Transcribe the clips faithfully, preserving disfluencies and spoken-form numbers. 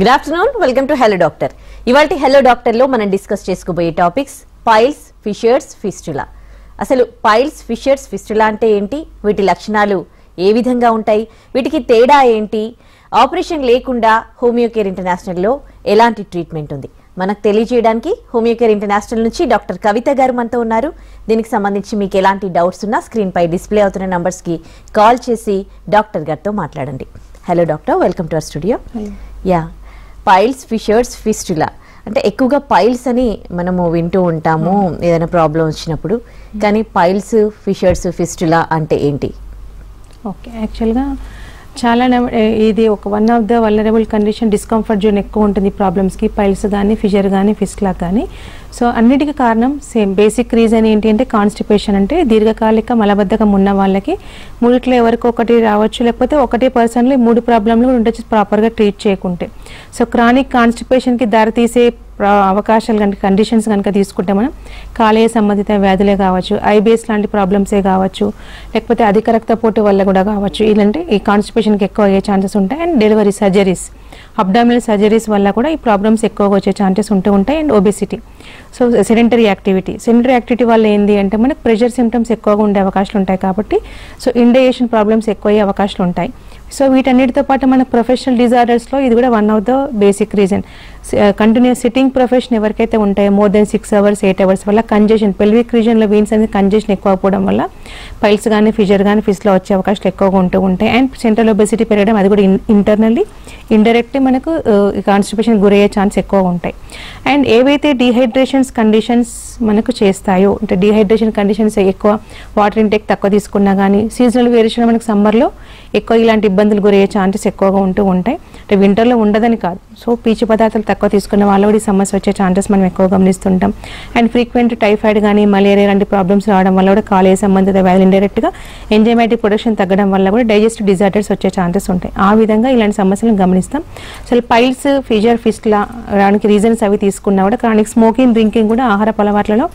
Good afternoon, welcome to Hello Doctor. ఇవాల్టి Hello Doctor లో మనం డిస్కస్ చేసుకోబోయే టాపిక్స్ పైల్స్, ఫిషర్స్, ఫిస్టులా. అసలు పైల్స్, ఫిషర్స్, ఫిస్టులా అంటే ఏంటి? వీటి లక్షణాలు ఏ విధంగా ఉంటాయి? వీటికి తేడా ఏంటి? ఆపరేషన్ లేకుండా హోమియోకేర్ ఇంటర్నేషనల్ లో ఎలాంటి ట్రీట్మెంట్ ఉంది? మనకు తెలియజేయడానికి హోమియోకేర్ ఇంటర్నేషనల్ నుంచి డాక్టర్ కవిత గారు మనతో ఉన్నారు. దీనికి సంబంధించి మీకు ఎలాంటి డౌట్స్ ఉన్నా స్క్రీన్ పై డిస్ప్లే అవుతున్న నంబర్స్ కి కాల్ చేసి డాక్టర్ గారితో మాట్లాడండి. Hello doctor, welcome to our studio. Yeah, piles, fissures, fistula అంటే ఎక్కువగా పైల్స్ అని మనము వింటూ ఉంటాము ఏదైనా ప్రాబ్లం వచ్చినప్పుడు, కానీ పైల్స్, ఫిషర్స్, ఫిస్టులా అంటే ఏంటి? ఓకే, యాక్చువల్గా చాలా ఇది ఒక one of the vulnerable condition. Discomfort zone ఎక్కువ ఉంటుంది ప్రాబ్లమ్స్కి, పైల్స్ కానీ, ఫిషర్ కానీ, ఫిస్టులా కానీ. సో అన్నిటికీ కారణం సేమ్ బేసిక్ రీజన్ ఏంటి అంటే కాన్స్టిపేషన్. అంటే దీర్ఘకాలిక మలబద్ధకం ఉన్న వాళ్ళకి మూడిట్లో ఎవరికి ఒకటి రావచ్చు, లేకపోతే ఒకటే పర్సన్లో మూడు ప్రాబ్లంలు కూడా ఉండొచ్చు ప్రాపర్గా ట్రీట్ చేయకుంటే. సో క్రానిక్ కాన్స్టిపేషన్కి దారితీసే అవకాశాలు కనుక కండిషన్స్ కనుక తీసుకుంటే మనం కాలేయ సంబంధిత వ్యాధులే కావచ్చు, ఐబీఎస్ లాంటి ప్రాబ్లమ్సే కావచ్చు, లేకపోతే అధిక రక్తపోటు వల్ల కూడా కావచ్చు. ఇలాంటి ఈ కాన్స్టిపేషన్కి ఎక్కువ అయ్యే ఛాన్సెస్ ఉంటాయి. And delivery surgeries, abdominal surgeries వల్ల కూడా ఈ ప్రాబ్లమ్స్ ఎక్కువగా వచ్చే ఛాన్సెస్ ఉంటూ ఉంటాయి. And obesity, so sedentary activity. Sedentary activity వల్ల ఏంది అంటే మనకు ప్రెషర్ సిమ్టమ్స్ ఎక్కువగా ఉండే అవకాశాలు ఉంటాయి కాబట్టి, సో ఇండైజెషన్ ప్రాబ్లమ్స్ ఎక్కువ అయ్యే అవకాశాలు ఉంటాయి. సో వీటన్నిటితో పాటు మనకు ప్రొఫెషనల్ డిజార్డర్స్లో ఇది కూడా one of the basic reason. Continuous sitting profession ఎవరికైతే ఉంటాయో more than six hours eight hours వల్ల కంజెషన్, పెల్విక్ రీజన్లో వీన్స్ అనేది కంజెషన్ ఎక్కువ అవ్వడం వల్ల పైల్స్ కానీ, ఫిషర్ కానీ, ఫిస్లో వచ్చే అవకాశాలు ఎక్కువగా ఉంటూ ఉంటాయి. అండ్ సెంట్రల్ ఒబెసిటీ పెరగడం, అది కూడా ఇంటర్నల్లీ ఇండైరెక్ట్లీ మనకు కాన్స్టిపేషన్ గురయ్యే ఛాన్స్ ఎక్కువగా ఉంటాయి. అండ్ ఏవైతే డిహైడ్రేషన్స్ కండిషన్స్ మనకు చేస్తాయో, అంటే డిహైడ్రేషన్ కండిషన్స్ ఎక్కువ వాటర్ ఇంటేక్ తక్కువ తీసుకున్నా కానీ, సీజనల్ వేరియేషన్ మనకు సమ్మర్లో ఎక్కువ ఇలాంటి ఇబ్బందులు గురయ్యే ఛాన్సెస్ ఎక్కువగా ఉంటూ ఉంటాయి. అంటే వింటర్లో ఉండదని కాదు, సో పీచు పదార్థాలు తక్కువ తీసుకున్న వాళ్ళు కూడా ఈ సమస్య వచ్చే ఛాన్సెస్ మనం ఎక్కువ గమనిస్తుంటాం. అండ్ ఫ్రీక్వెంట్ టైఫాయిడ్ కానీ, మలేరియా లాంటి ప్రాబ్లమ్స్ రావడం వల్ల కూడా కాలేయ సంబంధిత వ్యాధులు, ఇండైరెక్ట్గా ఎంజైమాటిక్ ప్రొడక్షన్ తగ్గడం వల్ల కూడా డైజెస్టివ్ డిజార్డర్స్ వచ్చే ఛాన్సెస్ ఉంటాయి. ఆ విధంగా ఇలాంటి సమస్యలను గమనిస్తాం. అసలు పైల్స్, ఫిషర్, ఫిస్టులా రావడానికి రీజన్స్ అవి తీసుకున్నా కూడా క్రానిక్ స్మోకింగ్, డ్రింకింగ్ కూడా ఆహారపు అలవాట్లలో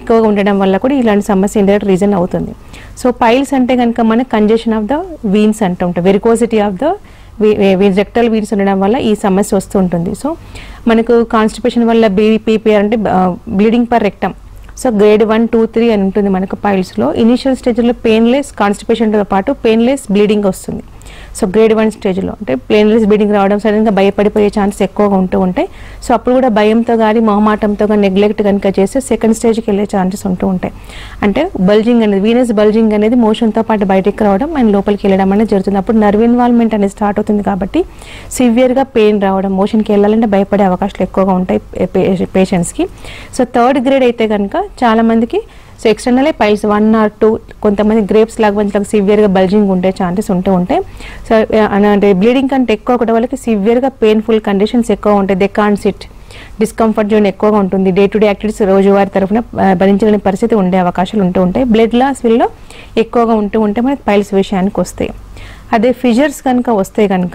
ఎక్కువగా ఉండడం వల్ల కూడా ఇలాంటి సమస్య ఇండైరెక్ట్ రీజన్ అవుతుంది. సో పైల్స్ అంటే కనుక మనకు కంజెషన్ ఆఫ్ ద వీన్స్ అంటూ ఉంటాం, varicosity of the rectal veins ఉండడం వల్ల ఈ సమస్య వస్తూ ఉంటుంది. సో మనకు కాన్స్టిపేషన్ వల్ల బీపీపీఆర్ అంటే bleeding per rectum, so grade one two three అని ఉంటుంది మనకు పైల్స్లో. ఇనీషియల్ స్టేజ్లో పెయిన్లెస్ కాన్స్టిపేషన్తో పాటు పెయిన్లెస్ బ్లీడింగ్ వస్తుంది. సో గ్రేడ్ వన్ స్టేజ్లో అంటే పెయిన్లెస్ బ్లీడింగ్ రావడం సడన్గా భయపడిపోయే ఛాన్సెస్ ఎక్కువగా ఉంటూ ఉంటాయి. సో అప్పుడు కూడా భయంతో కానీ, మొహమాటంతో కానీ నెగ్లెక్ట్ కనుక చేస్తే సెకండ్ స్టేజ్కి వెళ్ళే ఛాన్సెస్ ఉంటూ ఉంటాయి. అంటే బల్జింగ్ అనేది, వీనస్ బల్జింగ్ అనేది మోషన్తో పాటు బయటకు రావడం అండ్ లోపలికి వెళ్ళడం అనేది జరుగుతుంది. అప్పుడు నర్వ్ ఇన్వాల్వ్మెంట్ అనేది స్టార్ట్ అవుతుంది కాబట్టి సివియర్గా పెయిన్ రావడం, మోషన్కి వెళ్ళాలంటే భయపడే అవకాశాలు ఎక్కువగా ఉంటాయి పేషెంట్స్కి. సో థర్డ్ గ్రేడ్ అయితే కనుక చాలామందికి so external piles one or two, కొంతమంది గ్రేప్స్ లాగా మంచి సివియర్గా బల్జింగ్ ఉండే ఛాన్సెస్ ఉంటూ ఉంటాయి. సో అంటే బ్లీడింగ్ కంటే ఎక్కువ కూడా వాళ్ళకి సివియర్గా పెయిన్ఫుల్ కండిషన్స్ ఎక్కువ ఉంటాయి. They can sit, discomfort zone ఎక్కువగా ఉంటుంది. డే టు డే యాక్టివిటీస్ రోజువారి తరఫున భరించలేని పరిస్థితి ఉండే అవకాశాలు ఉంటూ ఉంటాయి. బ్లడ్ లాస్ వీళ్ళలో ఎక్కువగా ఉంటూ ఉంటే మనకి పైల్స్ విషయానికి వస్తాయి. అదే ఫిషర్స్ కనుక వస్తే కనుక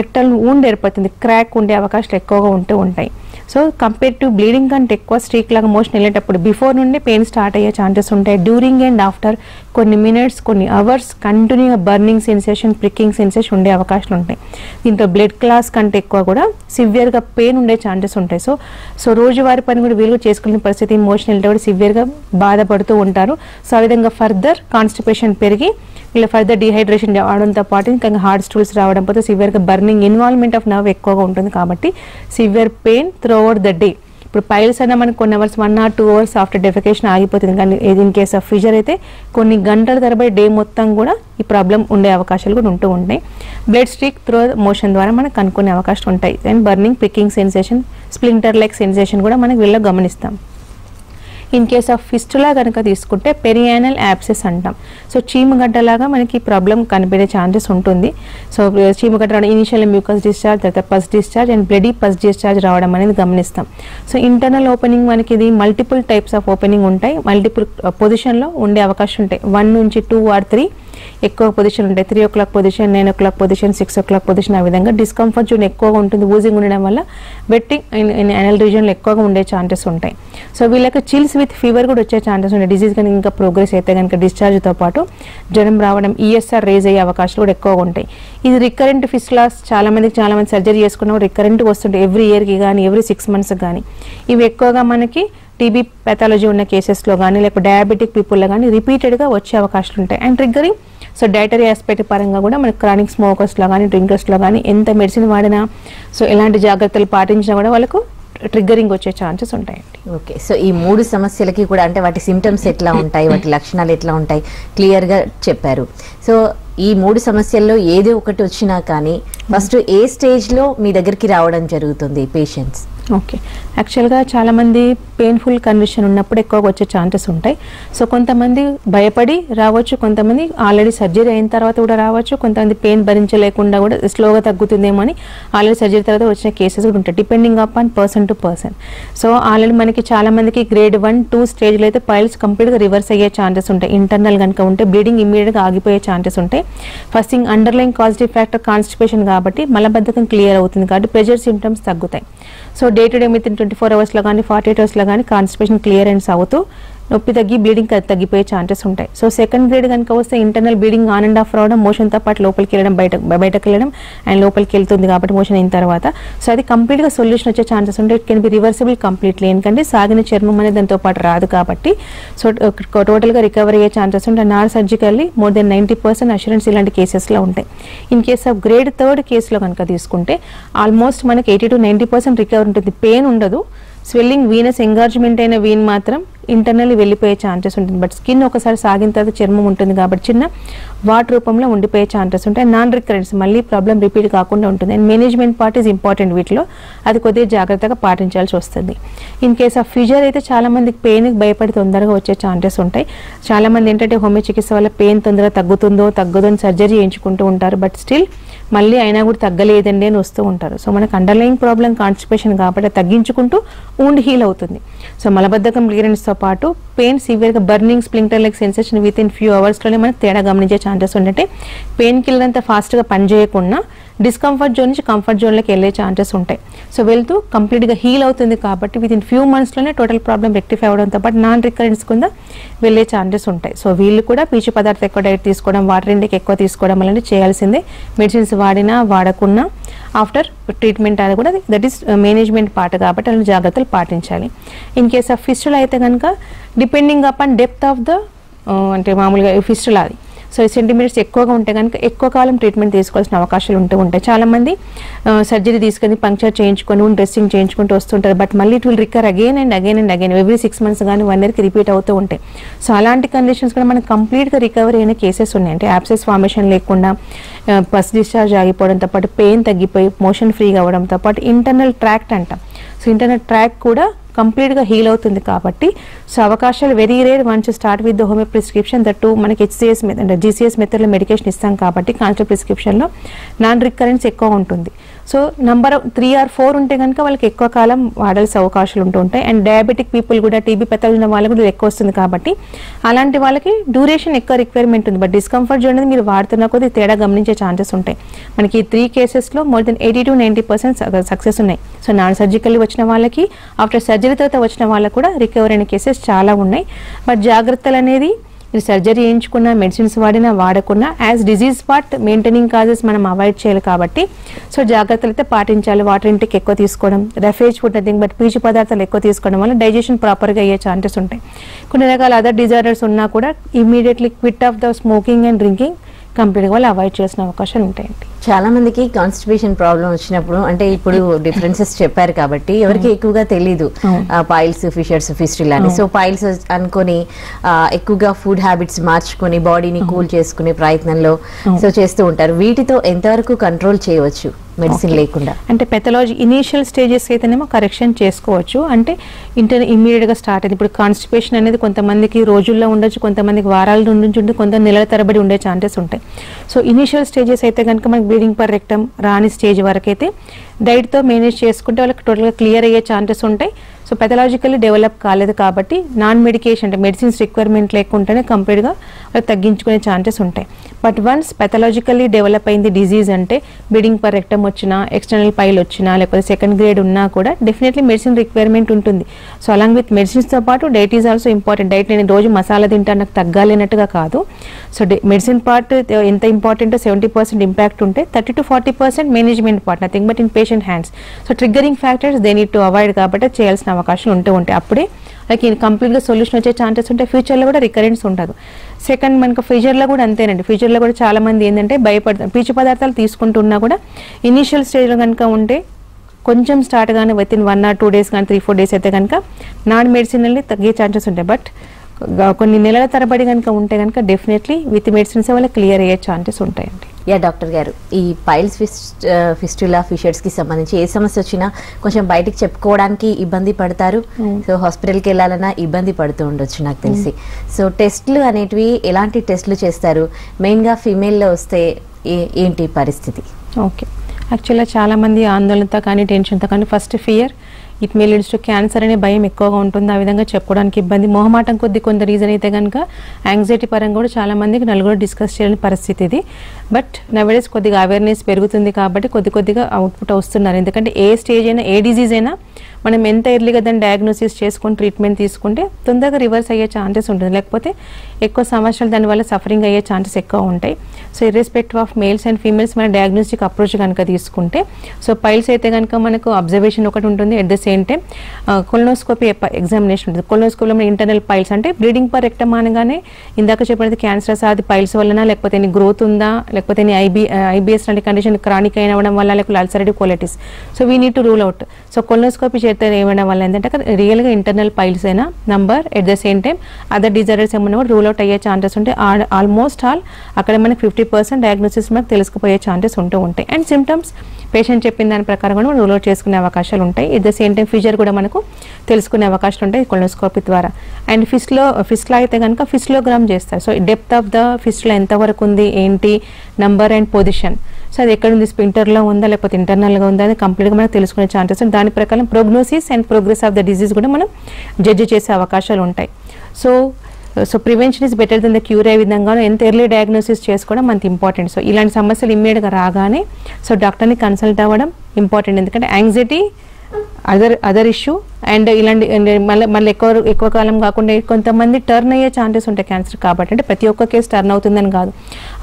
రెక్టల్ వూండ్ ఏర్పడుతుంది, క్రాక్ ఉండే అవకాశాలు ఎక్కువగా ఉంటూ ఉంటాయి. సో కంపేర్ టు బ్లీడింగ్ కంటే ఎక్కువ స్ట్రీక్ లాగా మోషన్ వెళ్ళేటప్పుడు బిఫోర్ నుండి పెయిన్ స్టార్ట్ అయ్యే ఛాన్సెస్ ఉంటాయి. డ్యూరింగ్ అండ్ ఆఫ్టర్ కొన్ని మినిట్స్, కొన్ని అవర్స్ కంటిన్యూగా బర్నింగ్ సెన్సేషన్, ప్రికింగ్ సెన్సేషన్ ఉండే అవకాశాలు ఉంటాయి. దీంతో బ్లడ్ క్లాస్ కంటే ఎక్కువ కూడా సివియర్గా పెయిన్ ఉండే ఛాన్సెస్ ఉంటాయి. సో సో రోజువారి పని కూడా వీలుగా చేసుకునే పరిస్థితి, మోషన్ వెళ్ళే కూడా సివియర్గా బాధపడుతూ ఉంటారు. సో ఆ విధంగా ఫర్దర్ కాన్స్టిపేషన్ పెరిగి ఇలా ఫర్దర్ డిహైడ్రేషన్ అవడంతో పాటు ఇంకా హార్ట్ స్టూల్స్ రావడం, పోతే సివియర్గా బర్నింగ్, ఇన్వాల్వ్మెంట్ ఆఫ్ నర్వ్ ఎక్కువగా ఉంటుంది కాబట్టి severe pain through over the day. ఇప్పుడు పైల్స్ అయినా మనకు కొన్ని hours, one or two hours after defecation ఆగిపోతుంది. కానీ ఇన్ కేస్ ఆఫ్ ఫిషర్ అయితే కొన్ని గంటల తరబడి డే మొత్తం కూడా ఈ ప్రాబ్లం ఉండే అవకాశాలు కూడా ఉంటూ ఉంటాయి. బ్లడ్ స్ట్రీక్ త్రో మోషన్ ద్వారా మనకు కనుక్కునే అవకాశాలు ఉంటాయి. And burning, picking sensation, splinter like sensation కూడా మనకు వీళ్ళ గమనిస్తాం. ఇన్ కేస్ ఆఫ్ ఫిస్టులా కనుక తీసుకుంటే పెరియానల్ యాప్సెస్ అంటాం. సో చీమగడ్డలాగా మనకి ఈ ప్రాబ్లం కనిపించే ఛాన్సెస్ ఉంటుంది. సో చీమగడ్డ రావడం, ఇనిషియల్ మ్యూకస్ డిశ్చార్జ్, తర్వాత pus discharge and bloody pus discharge రావడం అనేది గమనిస్తాం. సో ఇంటర్నల్ ఓపెనింగ్ మనకి ఇది మల్టిపుల్ టైప్స్ ఆఫ్ ఓపెనింగ్ ఉంటాయి, మల్టిపుల్ పొజిషన్లో ఉండే అవకాశం ఉంటాయి. వన్ నుంచి టూ ఆర్ త్రీ ఎక్కువ పొజిషన్ ఉంటాయి three o'clock position nine o'clock position six o'clock position ఆ విధంగా డిస్కంఫర్ట్ జోన్ ఎక్కువగా ఉంటుంది ఓజింగ్ ఉండడం వల్ల బెట్టింగ్ ఇన్ అనల్ రీజియన్ లో ఎక్కువగా ఉండే ఛాన్సెస్ ఉంటాయి సో వీళ్ళకి చిల్స్ విత్ ఫీవర్ కూడా వచ్చే ఛాన్సెస్ ఉంటాయి డిసీజ్ కనుక ఇంకా ప్రోగ్రెస్ అయితే గనుక డిశ్చార్జ్ తో పాటు జనం రావడం E S R రేజ్ అయ్యే అవకాశాలు కూడా ఎక్కువగా ఉంటాయి ఇది రికరెంట్ ఫిస్టులాస్ చాలా మందికి చాలా మంది సర్జరీ చేసుకున్నప్పుడు రికరెంట్ వస్తుంటాయి ఎవ్రీ ఇయర్ కి గాని ఎవ్రీ six months కి గాని ఇవి ఎక్కువగా మనకి T B pathology ఉన్న cases లో గాని లేక డయాబెటిక్ people లో గాని రిపీటెడ్ గా వచ్చే అవకాశాలు ఉంటాయి and triggering so dietary aspect పరంగా కూడా మనకి క్రానిక్ స్మోకర్స్ లో గాని డ్రింకర్స్ లో గాని ఎంత మెడిసిన్ వాడినా సో ఎలాంటి జాగ్రత్తలు పాటించినా కూడా వాళ్ళకు ట్రిగ్గరింగ్ వచ్చే ఛాన్సెస్ ఉంటాయండి ఓకే సో ఈ మూడు సమస్యలకి కూడా అంటే వాటి సింప్టమ్స్ ఎట్లా ఉంటాయి వాటి లక్షణాలు ఎట్లా ఉంటాయి క్లియర్ గా చెప్పారు సో ఈ మూడు సమస్యల్లో ఏది ఒకటి వచ్చినా కానీ ఫస్ట్ ఏ స్టేజ్ లో మీ దగ్గరికి రావడం జరుగుతుంది పేషెంట్స్ ఓకే యాక్చువల్ గా చాలా మంది పెయిన్ఫుల్ కండిషన్ ఉన్నప్పుడు ఎక్కువగా వచ్చే ఛాన్సెస్ ఉంటాయి సో కొంతమంది భయపడి రావచ్చు కొంతమంది ఆల్రెడీ సర్జరీ అయిన తర్వాత కూడా రావచ్చు కొంతమంది పెయిన్ భరించలేకుండా కూడా స్లోగా తగ్గుతుందేమో అని ఆల్రెడీ సర్జరీ తర్వాత వచ్చిన కేసెస్ కూడా ఉంటాయి depending up on person to person so already మనకి చాలా మందికి గ్రేడ్ వన్ టూ స్టేజ్లో అయితే పైల్స్ కంప్లీట్ గా రివర్స్ అయ్యే ఛాన్సెస్ ఉంటాయి ఇంటర్నల్ కనుక ఉంటే బ్లీడింగ్ ఇమీడియట్ గా ఆగిపోయే ఛాన్సెస్ ఉంటాయి first thing underline causative factor constipation కాబట్టి మలబద్ధకం క్లియర్ అవుతుంది కాబట్టి ప్రెజర్ సింప్టమ్స్ తగ్గుతాయి so day to day within twenty four అవర్స్లో కానీ ఫార్టీ ఎయిట్ అవర్స్లో కానీ కాన్స్టిపేషన్ క్లియరెన్స్ అవుతూ నొప్పి తగ్గి బ్లీడింగ్ తగ్గిపోయే ఛాన్సెస్ ఉంటాయి సో సెకండ్ గ్రేడ్ కనుక వస్తే internal bleeding on and off రావడం మోషన్తో పాటు లోపలికి వెళ్ళడం బయట బయటకు వెళ్ళడం అండ్ లోపలికి వెళ్తుంది కాబట్టి మోషన్ అయిన తర్వాత సో అది కంప్లీట్గా సొల్యూషన్ వచ్చే ఛాన్సెస్ ఉంటాయి it can be reversible completely ఎందుకంటే సాగిన చర్మం అనేది దాంతో పాటు రాదు కాబట్టి సో టోటల్గా రికవరీ అయ్యే ఛాన్సెస్ ఉంటాయి non surgically more than ninety percent assurance ఇలాంటి కేసెస్లో ఉంటాయి in case of grade third కేసులో కనుక తీసుకుంటే ఆల్మోస్ట్ మనకి eighty to ninety percent recovery ఉంటుంది పెయిన్ ఉండదు స్వెల్లింగ్ వీనస్ ఎంగార్జ్మెంట్ అయిన వీన్ మాత్రం ఇంటర్నల్లీ వెళ్ళిపోయే ఛాన్సెస్ ఉంటుంది బట్ స్కిన్ ఒకసారి సాగిన తర్వాత చర్మం ఉంటుంది కాబట్టి చిన్న వాట్ రూపంలో ఉండిపోయే ఛాన్సెస్ ఉంటాయి నాన్ రికరెన్స్ మళ్ళీ ప్రాబ్లం రిపీట్ కాకుండా ఉంటుంది and management part is important వీటిలో అది కొద్దిగా జాగ్రత్తగా పాటించాల్సి వస్తుంది ఇన్ కేస్ ఆఫ్ ఫ్యూజర్ అయితే చాలా మందికి పెయిన్కి భయపడి తొందరగా వచ్చే ఛాన్సెస్ ఉంటాయి చాలా మంది ఏంటంటే హోమియో చికిత్స వల్ల పెయిన్ తొందరగా తగ్గుతుందో తగ్గదో అని సర్జరీ చేయించుకుంటూ ఉంటారు బట్ స్టిల్ మళ్ళీ అయినా కూడా తగ్గలేదండి అని వస్తూ ఉంటారు సో మనకు అండర్లైన్ ప్రాబ్లం కాన్స్టిపేషన్ కాబట్టి తగ్గించుకుంటూ ఊండ్ హీల్ అవుతుంది సో మలబద్ధకం క్లియరెన్స్తో పాటు పెయిన్ సివియర్గా burning splinter like sensation with in few అవర్స్లోనే మనకు తేడా గమనించే ఛాన్సెస్ ఉంటే పెయిన్ కిల్లర్ అంత ఫాస్ట్గా పనిచేయకుండా డిస్కంఫర్ట్ జోన్ నుంచి కంఫర్ట్ జోన్లోకి వెళ్ళే ఛాన్సెస్ ఉంటాయి సో వెళ్తూ కంప్లీట్గా హీల్ అవుతుంది కాబట్టి విత్ ఇన్ ఫ్యూ మంత్స్లోనే టోటల్ ప్రాబ్లం రెక్టిఫై అవడంతో పాటు నాన్ రికరెన్స్ కింద వెళ్ళే ఛాన్సెస్ ఉంటాయి సో వీళ్ళు కూడా పీచు పదార్థం ఎక్కువ డైట్ తీసుకోవడం వాటర్ ఇంటేక్ ఎక్కువ తీసుకోవడం అలాంటి చేయాల్సిందే మెడిసిన్స్ వాడినా వాడకున్నా ఆఫ్టర్ ట్రీట్మెంట్ అనేది కూడా దట్ ఈస్ మేనేజ్మెంట్ పార్ట్ కాబట్టి అలాంటి జాగ్రత్తలు పాటించాలి ఇన్ కేస్ ఆఫ్ ఫిస్టులా అయితే కనుక depending up on depth of the అంటే మామూలుగా ఫిస్టులా అది సో ఈ సెంటీమీటర్స్ ఎక్కువగా ఉంటే కనుక ఎక్కువ కాలం ట్రీట్మెంట్ తీసుకోవాల్సిన అవకాశాలు ఉంటూ ఉంటాయి చాలామంది సర్జరీ తీసుకొని పంక్చర్ చేయించుకొని డ్రెస్సింగ్ చేయించుకుంటూ వస్తుంటారు బట్ మళ్ళీ it will recur again and again and again every six months కానీ వన్ ఇయర్కి రిపీట్ అవుతూ ఉంటాయి సో అలాంటి కండిషన్స్ కూడా మనకు కంప్లీట్గా రికవరీ అయిన కేసెస్ ఉన్నాయి అంటే యాబ్సెస్ ఫార్మేషన్ లేకుండా బస్ డిశ్చార్జ్ ఆగిపోవడంతో పాటు పెయిన్ తగ్గిపోయి మోషన్ ఫ్రీగా అవ్వడంతో పాటు ఇంటర్నల్ ట్రాక్ట్ అంటాం సో ఇంటర్నల్ ట్రాక్ కూడా కంప్లీట్గా హీల్ అవుతుంది కాబట్టి సో అవకాశాలు very rare once start with the homeo prescription that మనకి హెచ్ సి ఎస్ అంటే జీ సి ఎస్ మెథడ్లో మెడికేషన్ ఇస్తాం కాబట్టి కాన్స్టెంట్ ప్రిస్క్రిప్షన్లో నాన్ రికరెన్స్ ఎక్కువ ఉంటుంది so number three or four ఉంటే కనుక వాళ్ళకి ఎక్కువ కాలం వాడాల్సిన అవకాశాలు ఉంటూ ఉంటాయి అండ్ డయాబెటిక్ పీపుల్ కూడా టీబీ పెత్తలున్న వాళ్ళకు కూడా ఎక్కువ వస్తుంది కాబట్టి అలాంటి వాళ్ళకి డ్యూరేషన్ ఎక్కువ రిక్వైర్మెంట్ ఉంది బట్ డిస్కంఫర్ట్ జోన్ అనేది మీరు వాడుతున్న కొద్ది తేడా గమనించే ఛాన్సెస్ ఉంటాయి మనకి త్రీ కేసెస్లో more than eighty to ninety percent success ఉన్నాయి సో నాన్ సర్జికల్లీ వచ్చిన వాళ్ళకి ఆఫ్టర్ సర్జరీ తర్వాత వచ్చిన వాళ్ళకు కూడా రికవరీ అయిన కేసెస్ చాలా ఉన్నాయి బట్ జాగ్రత్తలు అనేది మీరు సర్జరీ చేయించుకున్నా మెడిసిన్స్ వాడినా వాడకున్నా as disease part maintaining causes మనం అవాయిడ్ చేయాలి కాబట్టి సో జాగ్రత్తలు అయితే పాటించాలి వాటర్ ఇంటేక్ ఎక్కువ తీసుకోవడం రెఫ్రిజిరేటెడ్ ఫుడ్ నథింగ్ బట్ పీచు పదార్థాలు ఎక్కువ తీసుకోవడం వల్ల డైజెషన్ ప్రాపర్గా అయ్యే ఛాన్సెస్ ఉంటాయి కొన్ని రకాల అదర్ డిజార్డర్స్ ఉన్నా కూడా immediately quit of the smoking and drinking కంప్లీట్గా వాళ్ళు అవాయిడ్ చేసిన అవకాశాలు ఉంటాయండి చాలా మందికి కాన్స్టిపేషన్ ప్రాబ్లం వచ్చినప్పుడు అంటే ఇప్పుడు డిఫరెన్సెస్ చెప్పారు కాబట్టి ఎవరికి ఎక్కువగా తెలీదు పాయిల్స్ ఫిషర్స్ ఫిస్టులా అని సో పాయిల్స్ అనుకొని ఎక్కువగా ఫుడ్ హ్యాబిట్స్ మార్చుకొని బాడీని కూల్ చేసుకునే ప్రయత్నంలో సో చేస్తూ ఉంటారు వీటితో ఎంతవరకు కంట్రోల్ చేయవచ్చు మెడిసిన్ లేకుండా అంటే పెథాలజీ ఇనీషియల్ స్టేజెస్ అయితేనేమో కరెక్షన్ చేసుకోవచ్చు అంటే ఇంటర్ ఇమీడియట్గా స్టార్ట్ అయింది ఇప్పుడు కాన్స్టిపేషన్ అనేది కొంతమందికి రోజుల్లో ఉండొచ్చు కొంతమందికి వారాల నుంచి ఉండి కొంత నెలల తరబడి ఉండే ఛాన్సెస్ ఉంటాయి సో ఇనీషియల్ స్టేజెస్ అయితే కనుక మనకి బ్లీడింగ్ పర్ రెక్టమ్ రాని స్టేజ్ వరకు అయితే డైట్తో మేనేజ్ చేసుకుంటే వాళ్ళకి టోటల్గా క్లియర్ అయ్యే ఛాన్సెస్ ఉంటాయి So pathologically develop కాలేదు కాబట్టి నాన్ మెడికేషన్ అంటే మెడిసిన్స్ రిక్వైర్మెంట్ లేకుండానే కంప్లీట్ గా తగ్గించుకునే ఛాన్సెస్ ఉంటాయి. బట్ వన్స్ pathologically develop అయింది డిసీజ్ అంటే బ్లీడింగ్ పర్ రెక్టమ్ వచ్చినా ఎక్స్టర్నల్ పైల్ వచ్చినా లేకపోతే సెకండ్ గ్రేడ్ ఉన్నా కూడా డెఫినెట్లీ మెడిసిన్ రిక్వైర్మెంట్ ఉంటుంది. సో అలాంగ్ విత్ మెడిసిన్స్ తో పాటు diet is also important. Diet నేను రోజు మసాలా తింటాను నాకు తగ్గాలేనట్టుగా కాదు. సో మెడిసిన్ పార్ట్ ఎంత ఇంపార్టెంట్ సెవెంటీ పర్సెంట్ ఇంపాక్ట్ ఉంటే thirty to forty percent management part nothing but in patient hands. So triggering factors they need to avoid కాబట్టి చేయాల్సిన అవకాశం ఉంటూ ఉంటాయి. అప్పుడే మనకి కంప్లీట్ గా సొల్యూషన్ వచ్చే ఛాన్సెస్ ఉంటాయి. ఫ్యూచర్ లో కూడా రికరెన్స్ ఉండదు. సెకండ్ మనకు ఫ్యూచర్ లో కూడా అంతేనండి. ఫ్యూచర్ లో కూడా చాలా మంది ఏంటంటే భయపడతారు. పీచు పదార్థాలు తీసుకుంటున్నా కూడా ఇనీషియల్ స్టేజ్ లో కనుక ఉంటే కొంచెం స్టార్ట్ గానే with in one or two days కానీ త్రీ ఫోర్ డేస్ అయితే కనుక నాన్ మెడిసినల్లీ తగ్గే ఛాన్సెస్ ఉంటాయి. బట్ కొన్ని నెలల తరబడి కనుక ఉంటే కనుక డెఫినెట్లీ విత్ మెడిసిన్స్ వల్ల క్లియర్ అయ్యే ఛాన్సెస్ ఉంటాయండి. యా డాక్టర్ గారు, ఈ పైల్స్ ఫిస్ట్ ఫిస్టులా ఫిషర్స్కి సంబంధించి ఏ సమస్య వచ్చినా కొంచెం బయటికి చెప్పుకోవడానికి ఇబ్బంది పడతారు. సో హాస్పిటల్కి వెళ్ళాలన్నా ఇబ్బంది పడుతూ ఉండొచ్చు నాకు తెలిసి. సో టెస్ట్లు అనేటివి ఎలాంటి టెస్ట్లు చేస్తారు? మెయిన్గా ఫీమేల్లో వస్తే ఏంటి పరిస్థితి? ఓకే, యాక్చువల్గా చాలామంది ఆందోళనతో కానీ టెన్షన్తో కానీ first fear it may leads to cancer అనే భయం ఎక్కువగా ఉంటుంది. ఆ విధంగా చెప్పుకోవడానికి ఇబ్బంది, మోహమాటం కొద్ది కొంత రీజన్ అయితే కనుక యాంగ్జైటీ పరంగా కూడా చాలామందికి నలుగురు డిస్కస్ చేయలేని పరిస్థితి ఇది. బట్ నవడేస్ కొద్దిగా అవేర్నెస్ పెరుగుతుంది కాబట్టి కొద్ది కొద్దిగా అవుట్పుట్ వస్తున్నారు. ఎందుకంటే ఏ స్టేజ్ అయినా ఏ డిజీజ్ అయినా మనం ఎంత ఎర్లీగా దాన్ని డయాగ్నోసిస్ చేసుకొని ట్రీట్మెంట్ తీసుకుంటే తొందరగా రివర్స్ అయ్యే ఛాన్సెస్ ఉంటుంది. లేకపోతే ఎక్కువ సంవత్సరాలు దానివల్ల సఫరింగ్ అయ్యే ఛాన్సెస్ ఎక్కువ ఉంటాయి. So irrespective of males and females మన డయాగ్నోస్టిక్ అప్రోచ్ కనుక తీసుకుంటే సో పైల్స్ అయితే కనుక మనకు అబ్జర్వేషన్ ఒకటి ఉంటుంది. At the same time colonoscopy examination ఉంటుంది. కొలనోస్కోపీలో మన ఇంటర్నల్ పైల్స్ అంటే బ్లీడింగ్ పర్ రెక్టమ్ అనగానే ఇందాక చెప్పినది క్యాన్సర్స్ అది పైల్స్ వలన లేకపోతే ఎన్ని గ్రోత్ ఉందా లేకపోతే ఎన్ని ఐబీ ఐబీఎస్ లాంటి కండిషన్ క్రానిక్ అయినవడం వల్ల లేకపోతే ulcerative colitis. So we need to rule out. So colonoscopy ఏమైనా వల్ల ఏంటంటే రియల్గా ఇంటర్నల్ పైల్స్ అయినా number at the same time other disorders ఏమైనా కూడా రూల్ అవుట్ అయ్యే ఛాన్సెస్ ఉంటాయి. ఆల్మోస్ట్ ఆల్ అక్కడ మనకి ఫిఫ్టీ పర్సెంట్ డయాగ్నోసిస్ మనకు తెలుసుకుపోయే ఛాన్సెస్ ఉంటూ ఉంటాయి. అండ్ సిమ్టమ్స్ పేషెంట్ చెప్పిన దాని ప్రకారం కూడా రూల్ అవుట్ చేసుకునే అవకాశాలు ఉంటాయి. At the same time future కూడా మనకు తెలుసుకునే అవకాశాలు ఉంటాయి కొలనోస్కోపీ ద్వారా. అండ్ ఫిస్ట్లో ఫిస్ట్లో అయితే కనుక ఫిస్లోగ్రామ్ చేస్తారు. సో డెప్త్ ఆఫ్ ద ఫిస్ట్లో ఎంతవరకు ఉంది ఏంటి నంబర్ అండ్ పొజిషన్. సో అది ఎక్కడ ఉంది, స్పింటర్లో ఉందా లేకపోతే ఇంటర్నల్గా ఉందా అని కంప్లీట్గా మనకు తెలుసుకునే ఛాన్సెస్ ఉంటాయి. దాని ప్రకారం prognosis and progress of the disease కూడా మనం జడ్జ్ చేసే అవకాశాలు ఉంటాయి. So so prevention is better than the cure అయ్యే విధంగా ఎంత ఎర్లీ డయాగ్నోసిస్ చేసుకోవడం మనకి ఇంపార్టెంట్. సో ఇలాంటి సమస్యలు ఇమ్మీడియట్గా రాగానే సో డాక్టర్ని కన్సల్ట్ అవ్వడం ఇంపార్టెంట్. ఎందుకంటే anxiety other other issue and ఇలాంటి మళ్ళీ మళ్ళీ ఎక్కువ ఎక్కువ కాలం కాకుండా కొంతమంది టర్న్ అయ్యే ఛాన్సెస్ ఉంటాయి క్యాన్సర్ కాబట్టి. అంటే ప్రతి ఒక్క కేసు టర్న్ అవుతుందని కాదు,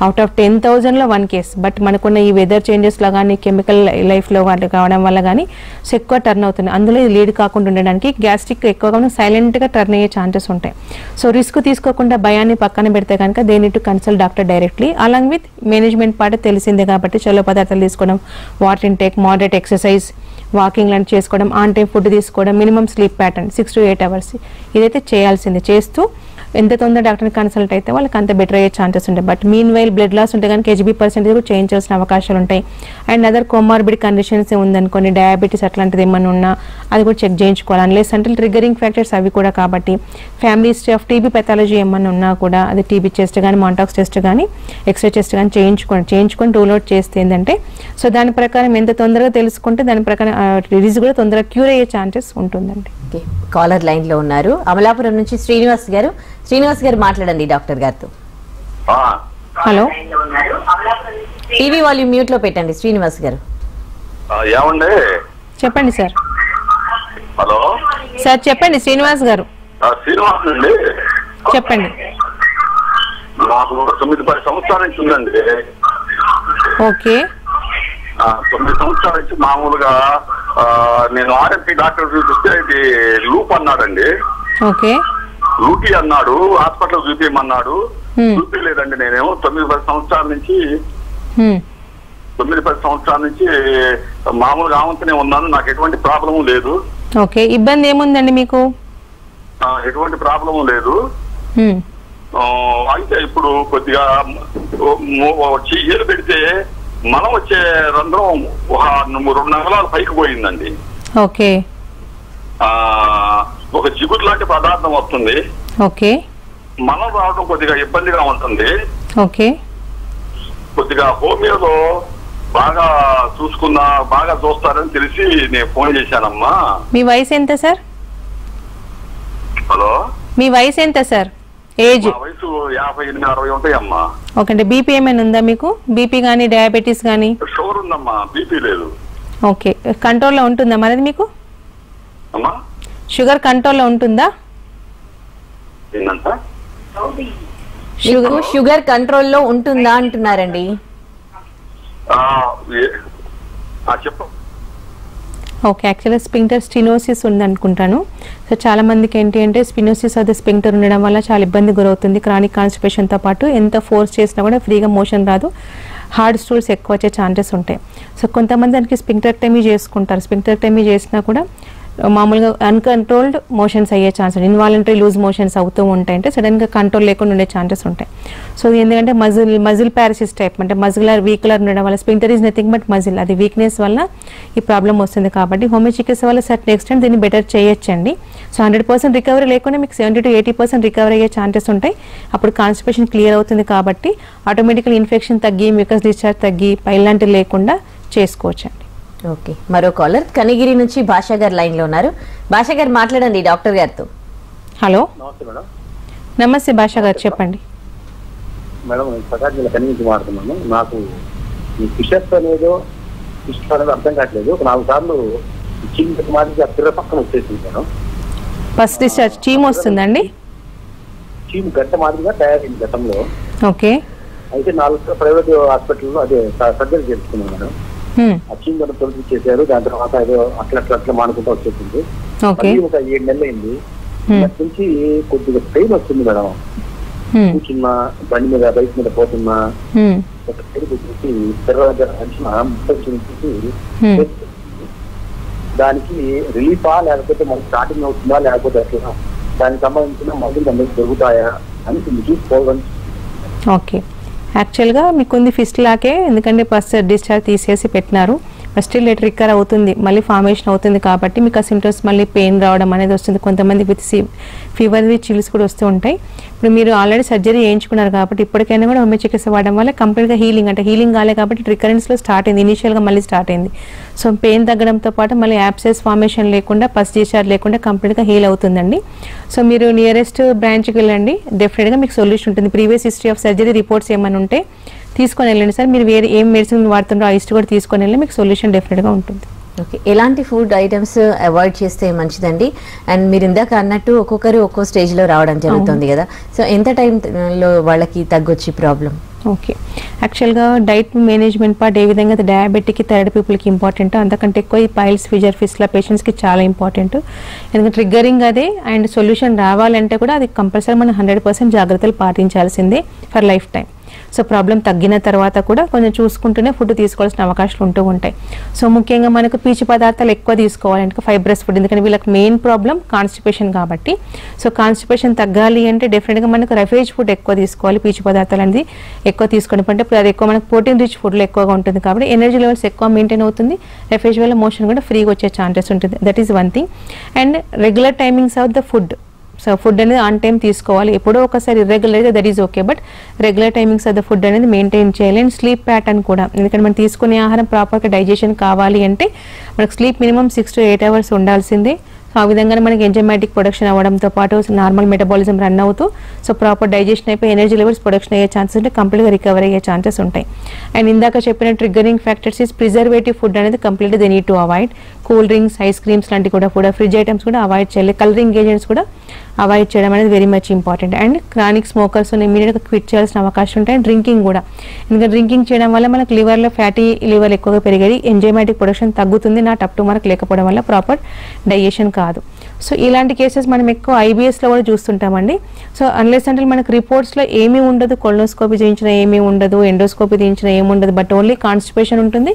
అవుట్ ఆఫ్ టెన్ థౌజండ్లో వన్ కేసు. బట్ మనకున్న ఈ వెదర్ చేంజెస్లో కానీ కెమికల్ లైఫ్లో వాటి కావడం వల్ల కానీ సో ఎక్కువ టర్న్ అవుతుంది. అందులో ఇది లీడ్ కాకుండా ఉండడానికి గ్యాస్ట్రిక్ ఎక్కువగా సైలెంట్గా టర్న్ అయ్యే ఛాన్సెస్ ఉంటాయి. సో రిస్క్ తీసుకోకుండా భయాన్ని పక్కన పెడితే కనుక they need to consult doctor directly. Along with management part తెలిసిందే కాబట్టి చలో పదార్థాలు తీసుకోవడం, water intake, moderate exercise, walking లాంటి చేసుకోవడం, ఆన్ టైం ఫుడ్ తీసుకోవడం, minimum sleep pattern six to eight hours ఇదైతే చేయాల్సిందే. చేస్తూ ఎంత తొందర డాక్టర్ని కన్సల్ట్ అయితే వాళ్ళకి అంత బెటర్ అయ్యే ఛాన్సెస్ ఉంటాయి. But mean while blood loss ఉంటే కనుక హెచ్బీ పర్సెంటేజ్ కూడా చేయించాల్సిన అవకాశాలు ఉంటాయి. అండ్ అదర్ కోమార్బిడ్ కండిషన్స్ ఉందనుకోండి, డయాబెటీస్ అట్లాంటిది ఏమైనా ఉన్నా అది కూడా చెక్ చేయించుకోవాలి. అన్లెస్ అంటే ట్రిగ్గరింగ్ ఫ్యాక్టర్స్ అవి కూడా కాబట్టి family history of TB pathology ఏమైనా ఉన్నా కూడా అది టీబీ టెస్ట్ కానీ మాంటాక్స్ టెస్ట్ కానీ ఎక్స్రే టెస్ట్ కానీ చేయించుకోండి. చేయించుకొని రూల్ అవుట్ చేస్తే ఏంటంటే సో దాని ప్రకారం ఎంత తొందరగా తెలుసుకుంటే దాని ప్రకారం డిజీజ్ కూడా తొందరగా క్యూర్ అయ్యే ఛాన్సెస్ ఉంటుందండి. ఓకే, కాలర్ లైన్లో ఉన్నారు. అమలాపురం నుంచి శ్రీనివాస్ గారు. శ్రీనివాస్ గారు మాట్లాడండి డాక్టర్ గారితో. హలో, టీవీ వాల్యూమ్ మ్యూట్ లో పెట్టండి శ్రీనివాస్ గారు. చెప్పండి సార్. హలో సార్ చెప్పండి. శ్రీనివాస్ గారు చెప్పండి. తొమ్మిది పది సంవత్సరాల నుంచి ఉందండి. ఓకే, తొమ్మిది సంవత్సరాల నుంచి మామూలుగా నేను ఆర్ఎంపీ డాక్టర్ చూపిస్తే ఇది లూప్ అన్నాడండి. ఓకే, లూపీ అన్నాడు, హాస్పిటల్ చూపించమన్నాడు, చూపించలేదండి. నేనేమో తొమ్మిది పది సంవత్సరాల నుంచి తొమ్మిది పది సంవత్సరాల నుంచి మామూలుగా ఆవంతనే ఉన్నాను. నాకు ఎటువంటి ప్రాబ్లం లేదు. ఓకే, ఇబ్బంది ఏముందండి మీకు? ఎటువంటి ప్రాబ్లం లేదు. అయితే ఇప్పుడు కొద్దిగా ఏలు పెడితే మనం వచ్చే రంధ్రం రెండు నెలల పైకి పోయిందండి. ఓకే, ఒక జిగురు లాంటి పదార్థం వస్తుంది. ఓకే, మనం రావడం కొద్దిగా ఇబ్బందిగా ఉంటుంది. ఓకే, కొద్దిగా హోమియోలో బాగా చూసుకున్నా బాగా చూస్తారని తెలిసి నేను ఫోన్ చేశానమ్మా. మీ వయసు ఎంత సార్? హలో మీ వయసు ఎంత సార్? ఏజ్ మా వయసు యాభై ఎనిమిది అరవై ఉంటాయి అమ్మా. ఓకే అంటే బీపీ ఏమైనా ఉందా మీకు? బీపీ గాని డయాబెటిస్ గాని? షుగర్ ఉందమ్మా, బీపీ లేదు. ఓకే కంట్రోల్ లో ఉంటుందా మరి మీకు అమ్మా? షుగర్ కంట్రోల్ లో ఉంటుందా? ఏంటంట షుగర్ షుగర్ కంట్రోల్ లో ఉంటుందా అంటున్నారండి. ఆ చెప్పు. ఓకే యాక్చువల్గా స్పింక్టర్ స్టినోసిస్ ఉందనుకుంటాను. సో చాలా మందికి ఏంటి అంటే స్పినోసిస్ అది స్పింక్టర్ ఉండడం వల్ల చాలా ఇబ్బంది గురవుతుంది. క్రానిక్ కాన్స్టిపేషన్తో పాటు ఎంత ఫోర్స్ చేసినా కూడా ఫ్రీగా మోషన్ రాదు, హార్డ్ స్టూల్స్ ఎక్కువ వచ్చే ఛాన్సెస్ ఉంటాయి. సో కొంతమంది దానికి స్పింక్టెక్టమీ చేసుకుంటారు. స్పింక్టెక్టమీ చేసినా కూడా మామూలుగా అన్కంట్రోల్డ్ మోషన్స్ అయ్యే ఛాన్స్ ఉంటాయి, ఇన్వాలంటరీ లూజ్ మోషన్స్ అవుతూ ఉంటాయి. అంటే సడన్గా కంట్రోల్ లేకుండా ఉండే ఛాన్సెస్ ఉంటాయి. సో ఎందుకంటే మజిల్ మజిల్ పారసిస్ టైప్ అంటే మజిల్ఆర్ వీక్లర్ ఉండడం వల్ల sphincter is nothing but muscle, అది వీక్నెస్ వల్ల ఈ ప్రాబ్లం వస్తుంది. కాబట్టి హోమియో చికిత్స వల్ల సర్టెన్ ఎక్స్టెంట్ దీన్ని బెటర్ చేయొచ్చండి. సో హండ్రెడ్ పర్సెంట్ రికవరీ లేకుండా మీకు seventy to eighty percent recovery అయ్యే ఛాన్సెస్ ఉంటాయి. అప్పుడు కాన్స్టిపేషన్ క్లియర్ అవుతుంది కాబట్టి ఆటోమేటికల్ ఇన్ఫెక్షన్ తగ్గి మ్యూకస్ డిశ్చార్జ్ తగ్గి ఇలాంటివి లేకుండా చేసుకోవచ్చండి. ఓకే మరో కాలర్ కనిగిరి నుంచి భాషాగర్ లైన్ లో ఉన్నారు. భాషాగర్ మాట్లాడండి డాక్టర్ గారితో. హలో నమస్తే భాషాగర్ చెప్పండి. మేడం పదార్థాల కనిగిరి మాట్లాడుతున్నాను. నాకు ఈ ఫిషెస్ అనేది ఫిష్ అనేది అర్థం కావట్లేదు. నాలుగు సార్లు చీమ్ మాదిరి అక్కడ పక్కన వచ్చేసింది మేడం. ఫస్ట్ డిశ్చార్జ్ చీమ్ వస్తుందండి, చీమ్ గట్ట మాదిరిగా తయారైంది గతంలో. ఓకే అయితే నాలుగు ప్రైవేట్ హాస్పిటల్లో అదే సర్జరీ చేస్తున్నాను మేడం. అచ్చీం కూడా తొలగి చేశారు. దాని తర్వాత ఏదో అట్లా అట్లా అట్లా మానుకుంటూ వచ్చేసింది. ఒక ఏడు నెలలు అయింది. అటు నుంచి కొద్దిగా పెయిన్ వస్తుంది మేడం. కూర్చున్నా బండి మీద బైక్ మీద పోతున్నా ఒక పెయిన్ వచ్చేసి పిల్లల దగ్గర దానికి రిలీఫా లేకపోతే మనకి స్టార్టింగ్ అవుతుందా లేకపోతే అట్లా దానికి సంబంధించిన మందులు అందరికి దొరుకుతాయా అని చూసుకోవాలి. ఓకే యాక్చువల్గా మీకు ఉంది ఫిస్ట్ లాకే, ఎందుకంటే ఫస్ట్ డిశ్చార్జ్ తీసేసి పెట్టినారు. ఫస్ట్ లేట్ రికవర్ అవుతుంది, మళ్ళీ ఫార్మేషన్ అవుతుంది కాబట్టి మీకు ఆ సిమ్టమ్స్ మళ్ళీ పెయిన్ రావడం అనేది వస్తుంది. కొంతమంది విత్ ఫీవర్ విత్ చిల్స్ కూడా వస్తూ ఉంటాయి. ఇప్పుడు మీరు ఆల్రెడీ సర్జరీ చేయించుకున్నారు కాబట్టి ఇప్పటికైనా కూడా హోమియో చికిత్స వాడడం వల్ల కంప్లీట్గా హీలింగ్ అంటే హీలింగ్ కాలే కాబట్టి రికరెన్స్లో స్టార్ట్ అయింది, ఇనిషియల్గా మళ్ళీ స్టార్ట్ అయింది. సో పెయిన్ తగ్గడంతో పాటు మళ్ళీ యాబ్సెస్ ఫార్మేషన్ లేకుండా ఫస్ట్ డిశ్చార్జ్ లేకుండా కంప్లీట్గా హీల్ అవుతుందండి. సో మీరు నియరెస్ట్ బ్రాంచ్కి వెళ్ళండి, డెఫినెట్గా మీకు సొల్యూషన్ ఉంటుంది. Previous history of surgery reports ఏమైనా ఉంటే తీసుకొని వెళ్ళండి సార్. మీరు వేరే ఏం మెడిసిన్ వాడుతుంటారో ఆ లిస్ట్ కూడా తీసుకొని వెళ్ళి మీకు సొల్యూషన్ డెఫినెట్గా ఉంటుంది. ఓకే ఎలాంటి ఫుడ్ ఐటమ్స్ అవాయిడ్ చేస్తే మంచిదండి? అండ్ మీరు ఇందాక అన్నట్టు ఒక్కొక్కరు ఒక్కో స్టేజ్లో రావడం జరుగుతుంది కదా, సో ఎంత టైంలో వాళ్ళకి తగ్గొచ్చి ప్రాబ్లం? ఓకే యాక్చువల్గా డైట్ మేనేజ్మెంట్ పార్ట్ ఏ విధంగా డయాబెటిక్కి థైరాయిడ్ పీపుల్కి ఇంపార్టెంట్, అంతకంటే ఎక్కువ ఈ పైల్స్ ఫిజర్ ఫిస్లా పేషెంట్స్కి చాలా ఇంపార్టెంట్. ఎందుకంటే ట్రిగ్గరింగ్ అదే అండ్ సొల్యూషన్ రావాలంటే కూడా అది కంపల్సరీ మనం హండ్రెడ్ పర్సెంట్ జాగ్రత్తలు పాటించాల్సిందే for life time. So problem తగ్గిన తర్వాత కూడా కొంచెం చూసుకుంటూనే ఫుడ్ తీసుకోవాల్సిన అవకాశాలు ఉంటూ ఉంటాయి. సో ముఖ్యంగా మనకు పీచు పదార్థాలు ఎక్కువ తీసుకోవాలంటే ఫైబ్రస్ ఫుడ్, ఎందుకంటే వీళ్ళకి మెయిన్ ప్రాబ్లం కాన్స్టిపేషన్ కాబట్టి. సో కాన్స్టిపేషన్ తగ్గాలి అంటే డెఫినెట్గా మనకు రిఫైన్డ్ ఫుడ్ ఎక్కువ తీసుకోవాలి, పీచు పదార్థాలు అనేది ఎక్కువ తీసుకోవడం. అంటే అది ఎక్కువ మనకు ప్రోటీన్ రిచ్ ఫుడ్లో ఎక్కువగా ఉంటుంది కాబట్టి ఎనర్జీ లెవెల్స్ ఎక్కువ మెయింటైన్ అవుతుంది. రిఫైన్డ్ వల్ల మోషన్ కూడా ఫ్రీగా వచ్చే ఛాన్సెస్ ఉంటుంది. That is one thing. And regular timings of the food, so food అనేది ఆన్ టైం తీసుకోవాలి. ఎప్పుడో ఒకసారి ఇర్రెగ్యులర్గా that is okay, but regular timings of the food అనేది మెయింటైన్ చేయాలి. అండ్ స్లీప్ ప్యాటర్న్ కూడా, ఎందుకంటే మనం తీసుకునే ఆహారం ప్రాపర్గా డైజెషన్ కావాలి అంటే మనకు sleep minimum six to eight hours ఉండాల్సిందే. సో ఆ విధంగానే మనకి ఎంజైమాటిక్ ప్రొడక్షన్ అవ్వడంతో పాటు నార్మల్ మెటబాలిజం రన్ అవుతూ సో ప్రాపర్ డైజెషన్ అయిపోయి ఎనర్జీ లెవెల్స్ ప్రొడక్షన్ అయ్యే ఛాన్సెస్ ఉంటాయి, కంప్లీట్గా రికవర్ అయ్యే ఛాన్సెస్ ఉంటాయి. అండ్ ఇందాక చెప్పిన triggering factors is preservative food అనేది కంప్లీట్గా they need to avoid. Cool drinks, ice creams లాంటివి కూడా కూడా ఫ్రిడ్జ్ ఐటమ్స్ కూడా అవాయిడ్ చేయాలి. కలరింగ్ ఏజెంట్స్ కూడా అవాయిడ్ చేయడం అనేది very much important. And chronic smokers ఇమీడియట్గా క్విట్ చేయాల్సిన అవకాశం ఉంటాయి. అండ్ డ్రింకింగ్ కూడా, ఎందుకంటే డ్రింకింగ్ చేయడం వల్ల మనకు లివర్లో ఫ్యాటీ లివర్ ఎక్కువగా పెరిగేది, ఎంజైమాటిక్ ప్రొడక్షన్ తగ్గుతుంది, నాట్ అప్ టు మనకు లేకపోవడం వల్ల ప్రాపర్ డైజెషన్ కాదు. సో ఇలాంటి కేసెస్ మనం ఎక్కువ ఐబీఎస్లో కూడా చూస్తుంటామండి. సో అన్లెస్ అంటే మనకు రిపోర్ట్స్లో ఏమీ ఉండదు, కొలనోస్కోపీ చేయించిన ఏమీ ఉండదు, ఎండోస్కోపీ చేయించిన ఏమి ఉండదు, బట్ ఓన్లీ కాన్స్టిపేషన్ ఉంటుంది.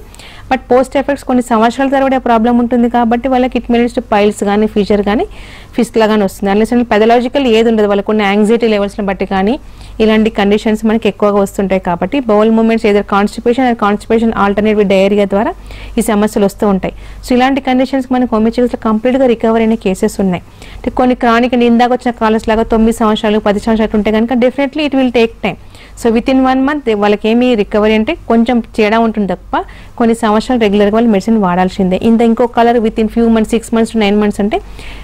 బట్ పోస్ట్ ఎఫెక్ట్స్ కొన్ని సంవత్సరాల తర్వాత ప్రాబ్లం ఉంటుంది కాబట్టి వాళ్ళకి ఇట్ మే లీడ్ పైల్స్ కానీ ఫీచర్ కానీ ఫిస్లా కానీ వస్తుంది. అన్లెస్ అంటే పెథలాజికల్ ఏది ఉండదు, వాళ్ళకి కొన్ని యాంగ్జైటీ లెవెల్స్ని బట్టి కానీ ఇలాంటి కండిషన్స్ మనకి ఎక్కువగా వస్తుంటాయి కాబట్టి బౌల్ మూమెంట్స్ ఏదో constipation and constipation alternate with diarrhoea ద్వారా ఈ సమస్యలు వస్తూ ఉంటాయి. సో ఇలాంటి కండిషన్స్కి మనకు హోమియో చికిత్సలో కంప్లీట్గా రికవర్ అయిన కేసెస్ ఉన్నాయి. కొన్ని క్రానిక్ ఇందాక వచ్చిన కాలర్స్ లాగా తొమ్మిది సంవత్సరాలు పది సంవత్సరాలు ఉంటే కనుక definitely it will take time. So within one month, they will recovery and take koncham cheda on to Dapa, Koni Samasha regular medicine Vadal Shinde. In the inco color within few months, six months to nine months and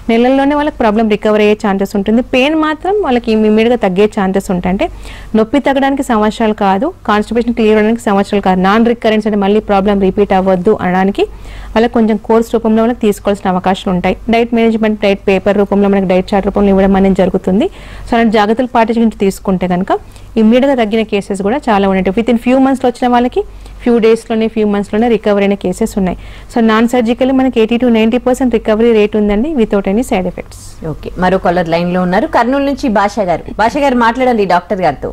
Nelone problem recovery chances on the pain matram, Malaki made the gay chances on Tante, Nopitagadan Samashal Kadu, constipation clear and Samashal Kar, non recurrence and Mali problem repeat avadu Ananki, Ala Konjam course to Pumla, these calls Navakash diet management, diet paper, Rupumla, diet chart, Rupum, Manager Gutundi, so Jagatal partition into this Kuntaganka. Immediately తగ్గిన cases కూడా చాలా ఉన్నాయి within few months లో వచ్చిన వాళ్ళకి few days లోనే few months లోనే recovery అయిన కేసెస్ ఉన్నాయి సో నాన్ సర్జికల్ మనకి eighty to ninety percent recovery rate ఉందండి without any side effects okay మరో కాలర్ లైన్ లో ఉన్నారు కర్నూలు నుంచి బాషాగారు బాషాగారు మాట్లాడండి డాక్టర్ గారితో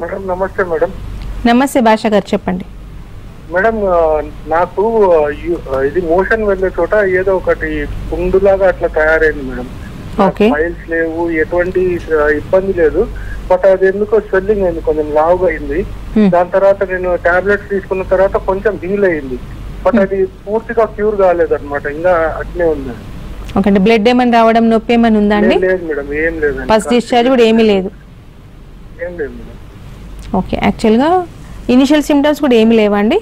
మేడం నమస్తే మేడం నమస్తే బాషాగారు చెప్పండి మేడం నాకు ఇది మోషన్ వెళ్ళే చోట ఏదో ఒకటి పుండులాగా అట్లా తయారైంది మేడం ఓకే ఫైల్స్ లేవు ఎటువంటి ఇబ్బంది లేదు బట్ అది ఎందుకో స్వెల్లింగ్ అయింది కొంచెం లావుగా అయింది దాని తర్వాత నేను టాబ్లెట్స్ తీసుకున్న తర్వాత కొంచెం హీల్ అయింది బట్ అది పూర్తిగా క్యూర్ కాలేదు అనమాట ఇంకా అట్లే ఉంది బ్లడ్ ఏమని రావడం నొప్పి ఏమని ఉందా అండి లేదు మేడం ఏం లేదు ఫస్ట్ డిశ్చార్జ్ కూడా ఏమీ లేదు ఏం లేదు మేడం ఓకే యాక్చువల్ గా ఇనిషియల్ సింప్టమ్స్ కూడా ఏమీ లేవండి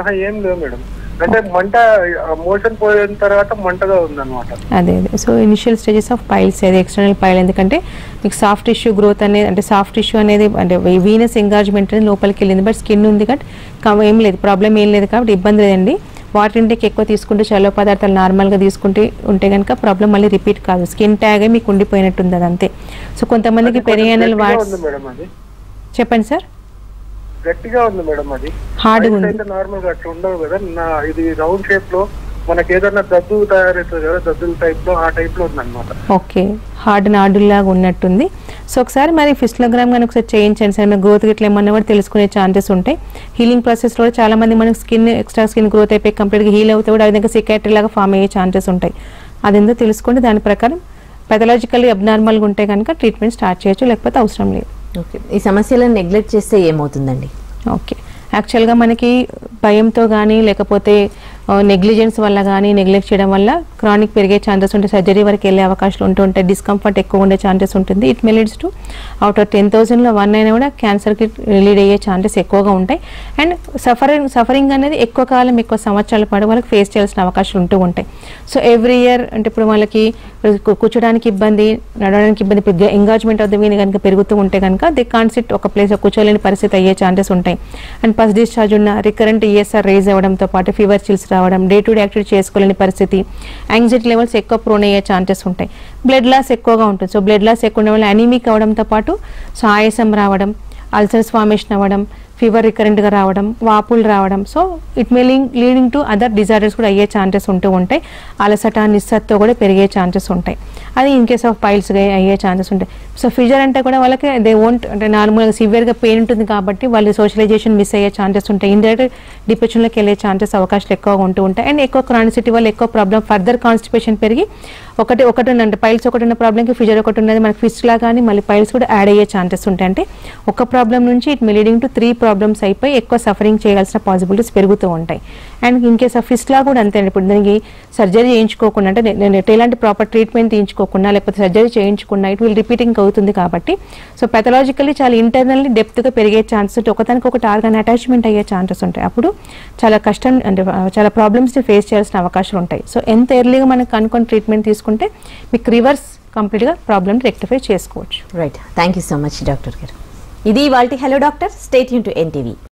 ఆహా ఏం లేదు మేడం అంటే మంట మోషన్ పోయిన తర్వాత మంటగా ఉందన్నమాట అదే అదే so initial stages of piles అది ఎక్స్టర్నల్ పైల్ ఎందుకంటే మీకు సాఫ్ట్ టిష్యూ గ్రోత్ అనేది అంటే సాఫ్ట్ టిష్యూ అనేది అంటే వీనస్ ఎంగాజ్మెంట్ అనేది లోపలికి వెళ్ళింది బట్ స్కిన్ ఉంది కాబట్టి ఏం లేదు ప్రాబ్లం ఏం లేదు కాబట్టి ఇబ్బంది లేదండి వాటర్ ఇంటేక్ ఎక్కువ తీసుకుంటే చలో పదార్థాలు నార్మల్గా తీసుకుంటే ఉంటే కనుక ప్రాబ్లం మళ్ళీ రిపీట్ కాదు స్కిన్ ట్యాగే మీకు ఉండిపోయినట్టుంది అది అంతే సో కొంతమందికి పెరియానల్ వాట్స్ చెప్పండి సార్ గట్టిగా ఉంది మేడం అది హార్డ్గా ఉంది నార్మల్గా అట్లా ఉండవు కదా నా ఇది రౌండ్ షేప్లో మనకి ఏదైనా దద్దు తయారవుతుంది కదా దద్దుల టైప్లో ఆ టైప్లో ఉంది అనమాట ఓకే హార్డ్ నాడులాగా ఉన్నట్టుంది సో ఒకసారి మరి ఫిస్టోగ్రామ్ కానీ ఒకసారి చేయించండి సార్ గ్రోత్ గిట్లా ఏమన్నా కూడా తెలుసుకునే ఛాన్సెస్ ఉంటాయి హీలింగ్ ప్రాసెస్లో కూడా చాలా మంది మనకు స్కిన్ ఎక్స్ట్రా స్కిన్ గ్రోత్ అయిపోయి కంప్లీట్గా హీల్ అవుతే కూడా అదేవిధంగా సికాట్రీ లాగా ఫామ్ అయ్యే ఛాన్సెస్ ఉంటాయి అదేందో తెలుసుకోండి దాని ప్రకారం పెథలాజికల్లీ అబ్నార్మల్గా ఉంటే కనుక ట్రీట్మెంట్ స్టార్ట్ చేయొచ్చు లేకపోతే అవసరం లేదు ఓకే ఈ సమస్యలను నెగ్లెక్ట్ చేస్తే ఏమవుతుందండి ఓకే యాక్చువల్గా మనకి భయంతో కానీ లేకపోతే నెగ్లిజెన్స్ వల్ల కానీ నెగ్లెక్ట్ చేయడం వల్ల క్రానిక్ పెరిగే ఛాన్సెస్ ఉంటాయి సర్జరీ వరకు వెళ్ళే అవకాశాలు ఉంటూ ఉంటాయి డిస్కంఫర్ట్ ఎక్కువ ఉండే ఛాన్సెస్ ఉంటుంది it may leads to out of ten థౌసండ్లో వన్ అయినా కూడా క్యాన్సర్కి లీడ్ అయ్యే ఛాన్సెస్ ఎక్కువగా ఉంటాయి అండ్ సఫరింగ్ సఫరింగ్ అనేది ఎక్కువ కాలం ఎక్కువ సంవత్సరాల పాటు వాళ్ళకి ఫేస్ చేయాల్సిన అవకాశాలు ఉంటూ ఉంటాయి సో ఎవ్రీ ఇయర్ అంటే ఇప్పుడు వాళ్ళకి కూర్చోడానికి ఇబ్బంది నడవడానికి ఇబ్బంది ఎంగాజ్మెంట్ ఆఫ్ ద వీన్ కనుక పెరుగుతూ ఉంటే కనుక దే కాన్సిట్ ఒక ప్లేస్ కూర్చోలేని పరిస్థితి అయ్యే ఛాన్సెస్ ఉంటాయి అండ్ ఫస్ట్ డిశ్చార్జ్ ఉన్న రికరెంట్ ఈఎస్ఆర్ రేజ్ అవ్వడంతో పాటు ఫీవర్ చిల్స్ రావడం డే టు డే యాక్టివిటీ చేసుకోలేని పరిస్థితి యాంగ్జైటీ లెవెల్స్ ఎక్కువ ప్రోన్ అయ్యే ఛాన్సెస్ ఉంటాయి బ్లడ్ లాస్ ఎక్కువగా ఉంటుంది సో బ్లడ్ లాస్ ఎక్కువ ఉండడం వల్ల అనీమిక్ అవడంతో పాటు సో ఆయాసం రావడం అల్సర్స్ ఫార్మేషన్ అవ్వడం ఫీవర్ రికరెంట్గా రావడం వాపులు రావడం so it may link leading to other disorders కూడా అయ్యే ఛాన్సెస్ ఉంటూ ఉంటాయి అలసట నిస్సత్తో కూడా పెరిగే ఛాన్సెస్ ఉంటాయి అది ఇన్ కేస్ ఆఫ్ పైల్స్గా అయ్యే ఛాన్సెస్ ఉంటాయి సో ఫిజర్ అంటే కూడా వాళ్ళకి దే ఓంట్ అంటే నార్మల్గా సివియర్గా పెయిన్ ఉంటుంది కాబట్టి వాళ్ళు సోషలైజేషన్ మిస్ అయ్యే ఛాన్సెస్ ఉంటాయి ఇండైరెక్ట్ డిప్రెషన్లోకి వెళ్ళే ఛాన్సెస్ అవకాశాలు ఎక్కువగా ఉంటూ ఉంటాయి అండ్ ఎక్కువ క్రానిసిటీ వల్ల ఎక్కువ ప్రాబ్లం ఫర్దర్ కాన్స్టిపేషన్ పెరిగి ఒకటి ఒకటి ఉందంటే పైల్స్ ఒకటి ఉన్న ప్రాబ్లంకి ఫిజర్ ఒకటి ఉన్నది మనకి ఫిస్ట్లా కానీ మళ్ళీ పైల్స్ కూడా యాడ్ అయ్యే ఛాన్సెస్ ఉంటాయి అంటే ఒక ప్రాబ్లం నుంచి it may leading to three problems అయిపోయి ఎక్కువ సఫరింగ్ చేయాల్సిన పాసిబిలిటీస్ పెరుగుతూ ఉంటాయి and in case of fistula కూడా అంతే అండి ఇప్పుడు దానికి సర్జరీ చేయించుకోకుండా అంటే ఎలాంటి ప్రాపర్ ట్రీట్మెంట్ తీయించుకోకుండా లేకపోతే సర్జరీ చేయించుకున్నా ఇట్ విల్ రిపీటింగ్ అవుతుంది కాబట్టి సో పెథలాజికల్లీ చాలా ఇంటర్నల్లీ డెప్త్గా పెరిగే ఛాన్సెస్ ఉంటాయి ఒకదానికి ఒకటి ఆర్గాన్ అటాచ్మెంట్ అయ్యే ఛాన్సెస్ ఉంటాయి అప్పుడు చాలా కష్టం అంటే చాలా ప్రాబ్లమ్స్ని ఫేస్ చేయాల్సిన అవకాశాలు ఉంటాయి సో ఎంత ఎర్లీగా మనకు కనుక్కొని ట్రీట్మెంట్ తీసుకుంటే మీకు రివర్స్ కంప్లీట్గా ప్రాబ్లమ్ రెక్టిఫై చేసుకోవచ్చు right thank you so much doctor గారు ఇది ఇవాల్టి hello doctor stay tune to NTV